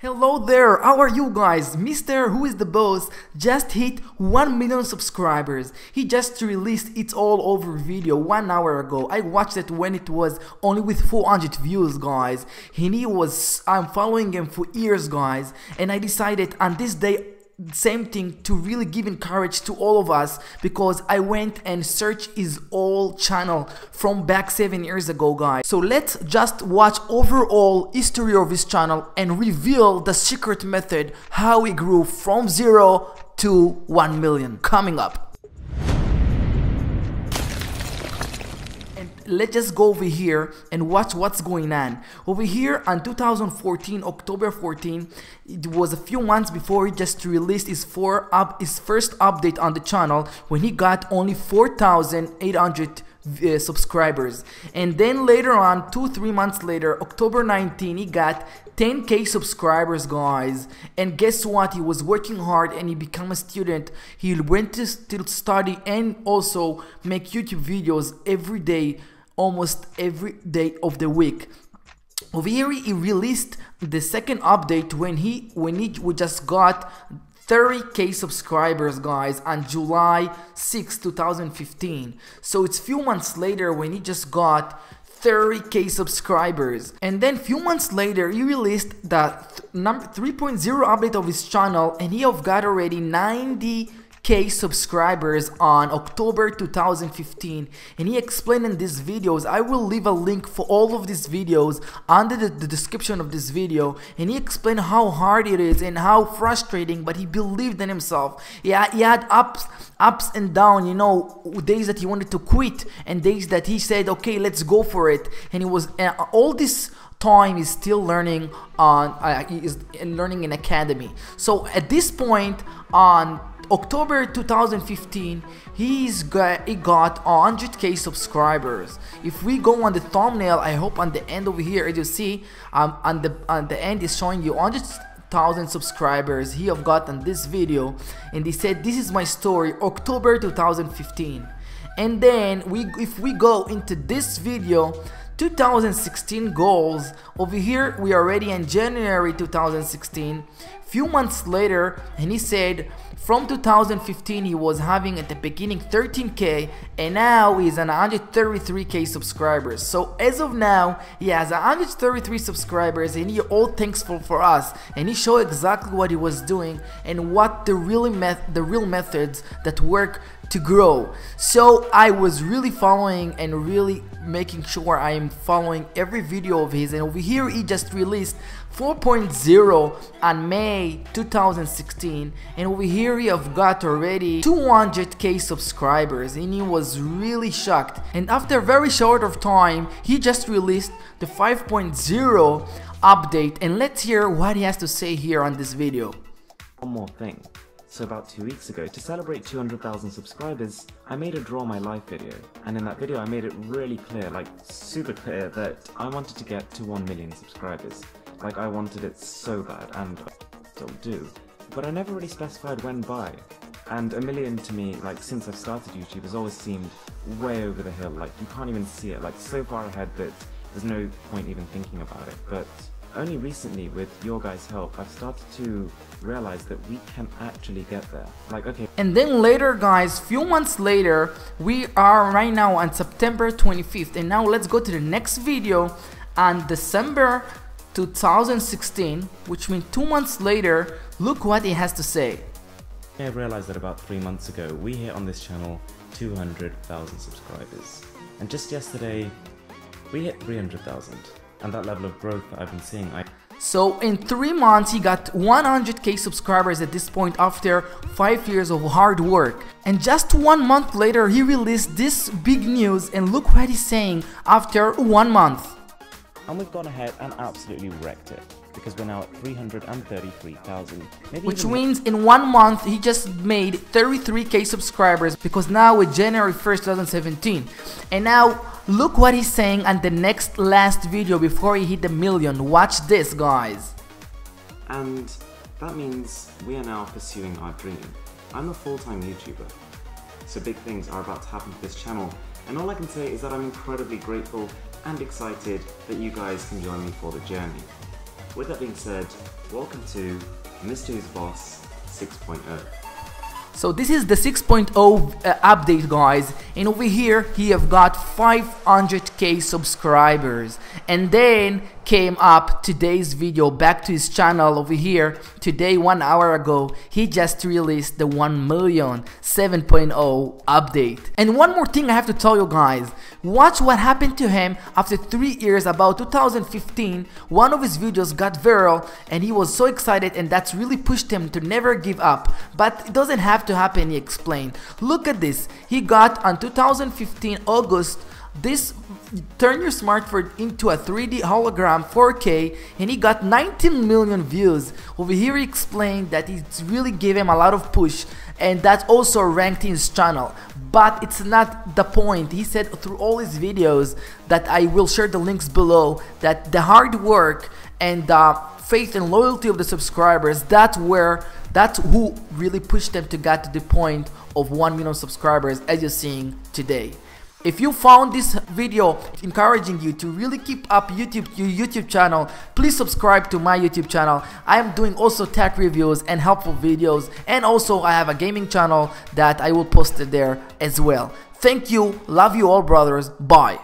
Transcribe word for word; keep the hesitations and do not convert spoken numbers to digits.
Hello there, how are you guys? Mister Who Is the Boss just hit one million subscribers. He just released It's All Over video one hour ago. I watched it when it was only with four hundred views, guys. And he was, I'm following him for years, guys. And I decided on this day, same thing, to really give encourage to all of us, because I went and searched his old channel from back seven years ago, guys. So let's just watch overall history of his channel and reveal the secret method how he grew from zero to one million, coming up. Let's just go over here and watch what's going on. Over here on two thousand fourteen, October fourteenth, it was a few months before he just released his, four up, his first update on the channel, when he got only four thousand eight hundred Uh, subscribers. And then later on, two three months later, October nineteenth, he got ten K subscribers, guys. And guess what, he was working hard and he became a student. He went to still study and also make YouTube videos every day, almost every day of the week. Over here he released the second update when he when he we just got thirty K subscribers, guys, on July sixth, two thousand fifteen. So it's few months later when he just got thirty K subscribers. And then few months later he released the th number three point oh update of his channel, and he have got already ninety K subscribers on October two thousand fifteen. And he explained in these videos. I will leave a link for all of these videos under the, the description of this video, and he explained how hard it is and how frustrating, but he believed in himself. Yeah, he had ups ups and down, you know, days that he wanted to quit and days that he said, okay, let's go for it. And he was uh, all this time is still learning on uh, is learning in academy. So at this point on October two thousand fifteen, he's got, he got one hundred K subscribers. If we go on the thumbnail, I hope on the end over here, as you see, um, on the on the end is showing you one hundred thousand subscribers he have got on this video. And he said, this is my story, October two thousand fifteen. And then we, if we go into this video, two thousand sixteen goals, over here we are already in January two thousand sixteen, few months later, and he said from two thousand fifteen he was having at the beginning thirteen K, and now he's on one hundred thirty-three K subscribers. So as of now he has one hundred thirty-three subscribers, and he all thankful for us, and he showed exactly what he was doing and what the really meth the real methods that work to grow. So I was really following and really making sure I am following every video of his. And over here he just released four point oh on May two thousand sixteen, and over here he have got already two hundred K subscribers, and he was really shocked. And after a very short of time he just released the five point oh update, and let's hear what he has to say here on this video. One more thing. So about two weeks ago, to celebrate two hundred thousand subscribers, I made a Draw My Life video, and in that video I made it really clear, like super clear, that I wanted to get to one million subscribers. Like I wanted it so bad, and I still do, but I never really specified when by. And a million to me, like since I've started YouTube, has always seemed way over the hill, like you can't even see it, like so far ahead that there's no point even thinking about it. But only recently, with your guys' help, I've started to realize that we can actually get there. Like, okay. And then later, guys, few months later, we are right now on September twenty-fifth. And now let's go to the next video on December two thousand sixteen, which means two months later. Look what he has to say. I realized that about three months ago, we hit on this channel two hundred thousand subscribers. And just yesterday, we hit three hundred thousand. And that level of growth that I've been seeing, I... So in three months he got one hundred K subscribers at this point after five years of hard work. And just one month later he released this big news, and look what he's saying after one month. And we've gone ahead and absolutely wrecked it, because we're now at three hundred thirty-three thousand. Which even... means in one month he just made thirty-three K subscribers, because now we're January first, two thousand seventeen. And now look what he's saying on the next last video before he hit the million. Watch this, guys. And that means we are now pursuing our dream. I'm a full-time YouTuber, so big things are about to happen to this channel, and all I can say is that I'm incredibly grateful and excited that you guys can join me for the journey. With that being said, welcome to Mister Who's the Boss six point oh. So this is the six point oh uh, update, guys, and over here he have got five hundred K subscribers, and then came up today's video back to his channel over here today. One hour ago he just released the one million seven point oh update. And one more thing I have to tell you guys, watch what happened to him after three years. About two thousand fifteen, one of his videos got viral and he was so excited, and that's really pushed him to never give up. But it doesn't have to to happen, he explained. Look at this, he got on two thousand fifteen August this turn your smartphone into a three D hologram four K, and he got nineteen million views. Over here he explained that it really gave him a lot of push, and that also ranked his channel. But it's not the point. He said through all his videos that I will share the links below, that the hard work and the faith and loyalty of the subscribers, that's where that's who really pushed them to get to the point of one million subscribers as you're seeing today. If you found this video encouraging you to really keep up YouTube, your YouTube channel, please subscribe to my YouTube channel. I am doing also tech reviews and helpful videos, and also I have a gaming channel that I will post it there as well. Thank you, love you all, brothers, bye.